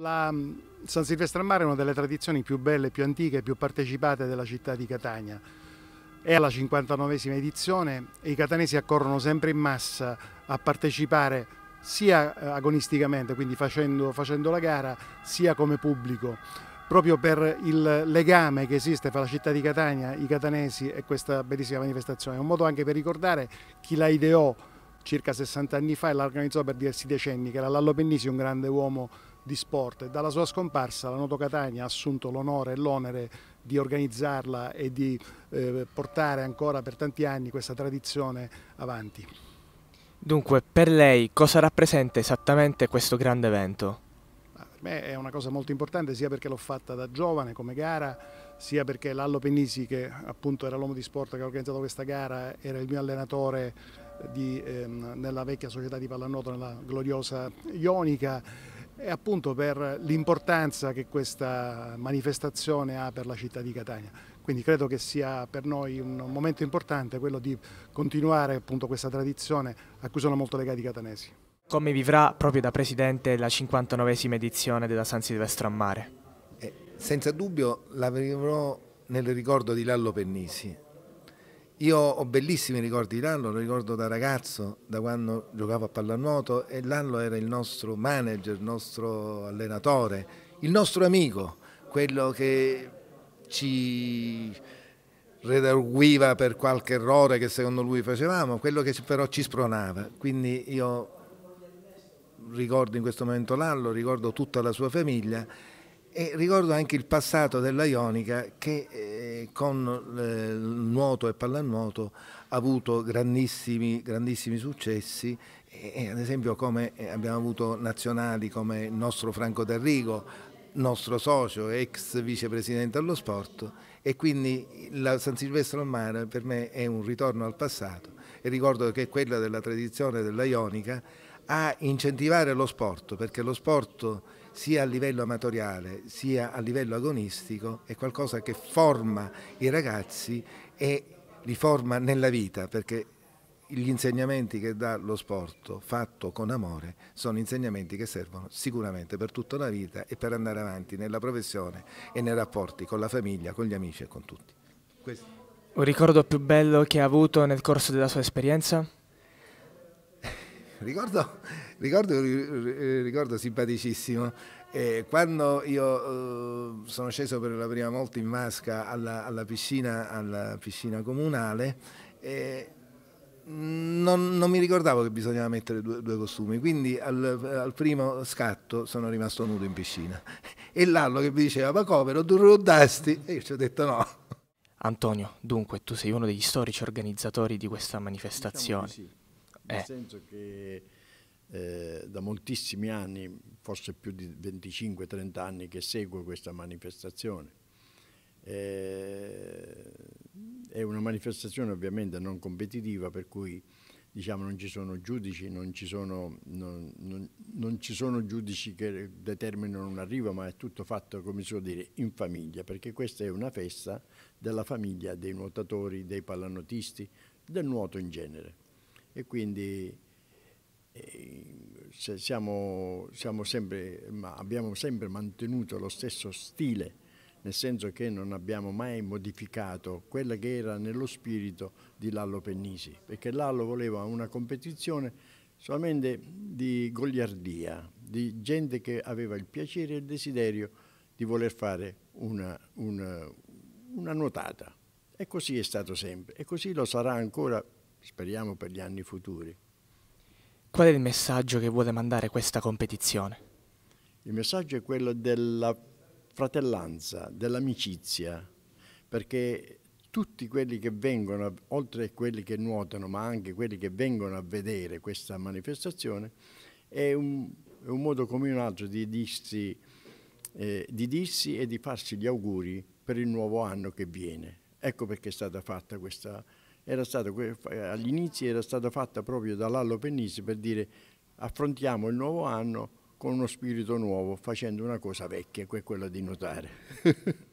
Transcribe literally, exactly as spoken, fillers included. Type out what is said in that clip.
La San Silvestro a Mare è una delle tradizioni più belle, più antiche e più partecipate della città di Catania. È alla cinquantanovesima edizione e i catanesi accorrono sempre in massa a partecipare sia agonisticamente, quindi facendo, facendo la gara, sia come pubblico, proprio per il legame che esiste fra la città di Catania, i catanesi e questa bellissima manifestazione. È un modo anche per ricordare chi la ideò circa sessanta anni fa e la organizzò per diversi decenni, che era Lallo Pennisi, un grande uomo di sport. Dalla sua scomparsa la Noto Catania ha assunto l'onore e l'onere di organizzarla e di eh, portare ancora per tanti anni questa tradizione avanti. Dunque, per lei cosa rappresenta esattamente questo grande evento? Per me è una cosa molto importante, sia perché l'ho fatta da giovane come gara, sia perché Lallo Pennisi, che appunto era l'uomo di sport che ha organizzato questa gara, era il mio allenatore di, ehm, nella vecchia società di pallanuoto, nella gloriosa Jonica, e appunto per l'importanza che questa manifestazione ha per la città di Catania. Quindi credo che sia per noi un momento importante quello di continuare appunto questa tradizione a cui sono molto legati i catanesi. Come vivrà proprio da presidente la cinquantanovesima edizione della San Silvestro a Mare? Eh, senza dubbio la vivrò nel ricordo di Lallo Pennisi. Io ho bellissimi ricordi di Lallo, lo ricordo da ragazzo, da quando giocavo a pallanuoto, e Lallo era il nostro manager, il nostro allenatore, il nostro amico, quello che ci redarguiva per qualche errore che secondo lui facevamo, quello che però ci spronava. Quindi io ricordo in questo momento Lallo, ricordo tutta la sua famiglia e ricordo anche il passato della Jonica, che eh, con eh, nuoto e pallanuoto ha avuto grandissimi, grandissimi successi, e, e, ad esempio come abbiamo avuto nazionali come il nostro Franco D'Arrigo, nostro socio, ex vicepresidente allo sport, e quindi la San Silvestro a Mare per me è un ritorno al passato, e ricordo che quella della tradizione della Jonica a incentivare lo sport, perché lo sport sia a livello amatoriale sia a livello agonistico è qualcosa che forma i ragazzi e li forma nella vita, perché gli insegnamenti che dà lo sport fatto con amore sono insegnamenti che servono sicuramente per tutta la vita e per andare avanti nella professione e nei rapporti con la famiglia, con gli amici e con tutti. Questo. Un ricordo più bello che ha avuto nel corso della sua esperienza? Ricordo, ricordo, ricordo simpaticissimo, eh, quando io eh, sono sceso per la prima volta in vasca alla, alla, piscina, alla piscina comunale, eh, non, non mi ricordavo che bisognava mettere due, due costumi, quindi al, al primo scatto sono rimasto nudo in piscina, e Lallo che mi diceva "ma come, lo durrodasti?" e io ci ho detto no. Antonio, dunque tu sei uno degli storici organizzatori di questa manifestazione. Diciamo sì. Eh. Nel senso che eh, da moltissimi anni, forse più di venticinque trenta anni, che seguo questa manifestazione. Eh, è una manifestazione ovviamente non competitiva, per cui diciamo, non ci sono giudici, non ci sono, non, non, non ci sono giudici che determinano un arrivo, ma è tutto fatto, come si può dire, in famiglia, perché questa è una festa della famiglia, dei nuotatori, dei pallanuotisti, del nuoto in genere. E quindi eh, se siamo, siamo sempre, ma abbiamo sempre mantenuto lo stesso stile, nel senso che non abbiamo mai modificato quella che era nello spirito di Lallo Pennisi, perché Lallo voleva una competizione solamente di goliardia, di gente che aveva il piacere e il desiderio di voler fare una, una, una nuotata, e così è stato sempre e così lo sarà ancora, speriamo, per gli anni futuri. Qual è il messaggio che vuole mandare questa competizione? Il messaggio è quello della fratellanza, dell'amicizia, perché tutti quelli che vengono, oltre a quelli che nuotano, ma anche quelli che vengono a vedere questa manifestazione, è un, è un modo come un altro di dirsi, eh, di dirsi e di farsi gli auguri per il nuovo anno che viene. Ecco perché è stata fatta questa All'inizio era stata fatta proprio da Lallo Pennisi, per dire affrontiamo il nuovo anno con uno spirito nuovo, facendo una cosa vecchia, che è quella di nuotare.